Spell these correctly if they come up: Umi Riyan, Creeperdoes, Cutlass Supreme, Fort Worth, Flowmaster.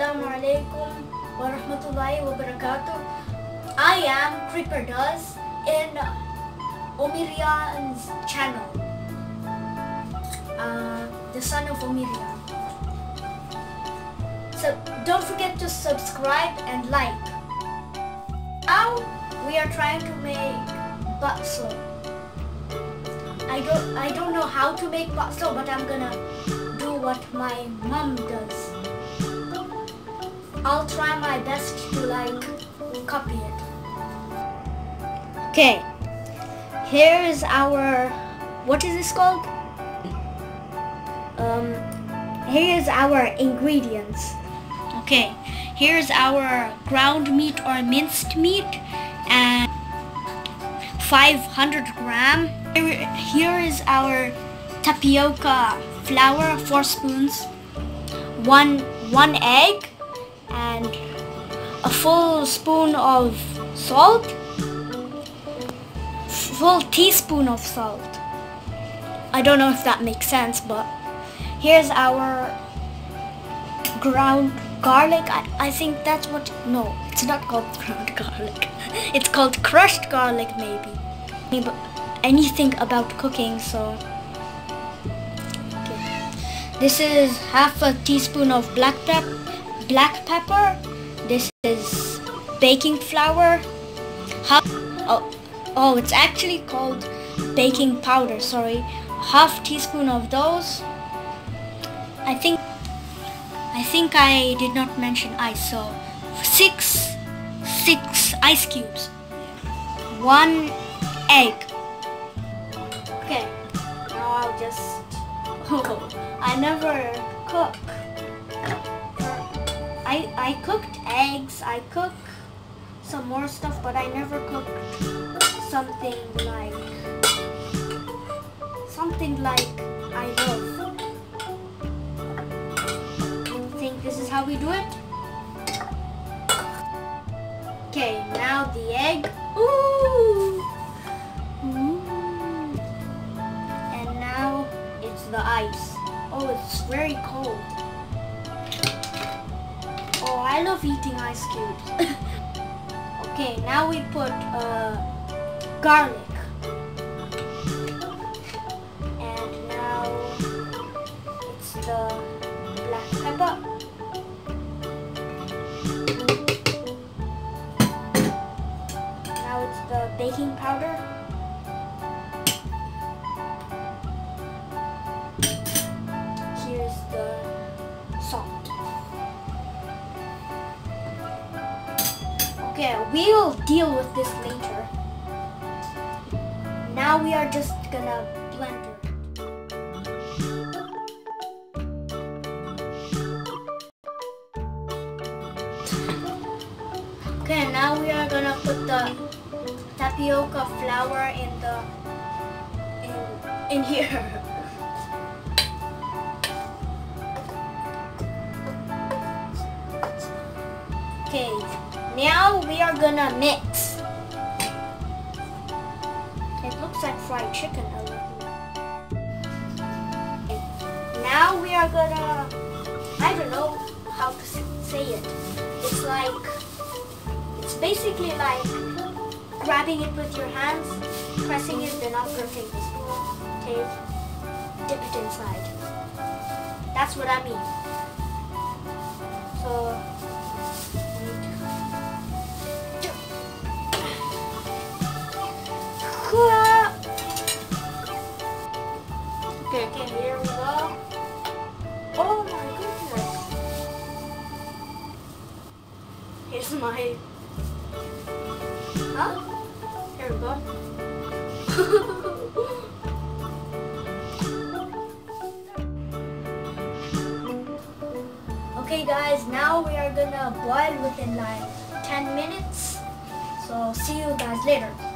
Assalamu alaikum wa rahmatullahi wa barakatuh. I am Creeperdoes in Umi Riyan's channel, the son of Umi Riyan. So don't forget to subscribe and like. Now we are trying to make bakso. I don't know how to make bakso, but I'm gonna do what my mom does. I'll try my best to copy it. Okay, here is our, what is this called? Here is our ingredients. Okay, here is our ground meat or minced meat and 500 gram. Here is our tapioca flour, 4 spoons, one egg, and a full spoon of salt, full teaspoon of salt. I don't know if that makes sense, but here's our ground garlic. I think that's what, no, it's not called ground garlic. It's called crushed garlic maybe. Anything about cooking, so. Okay. This is 1/2 teaspoon of black pepper, this is baking flour, oh it's actually called baking powder, sorry, 1/2 teaspoon of those. I think I did not mention ice, so six ice cubes, 1 egg. Okay, now I'll just cook. I never cook. I cooked eggs, I cook some more stuff, but I never cooked something like I love. You think this is how we do it? Okay, now the egg. Ooh! Mm. And now it's the ice. Oh, it's very cold. Oh, I love eating ice cubes. Okay, now we put garlic. And now it's the black pepper. Now it's the baking powder. Here's the salt. Okay, we'll deal with this later. Now we are just gonna blend it. Okay, now we are gonna put the tapioca flour in here. Okay. Now we are gonna mix. It looks like fried chicken a little bit. Now we are gonna, I don't know how to say it. It's like, it's basically like grabbing it with your hands, pressing it, then after take the spoon, dip it inside. That's what I mean. So. Okay, here we go. Oh my goodness. Here's my... Huh? Here we go. Okay guys, now we are gonna boil within like 10 minutes. So see you guys later.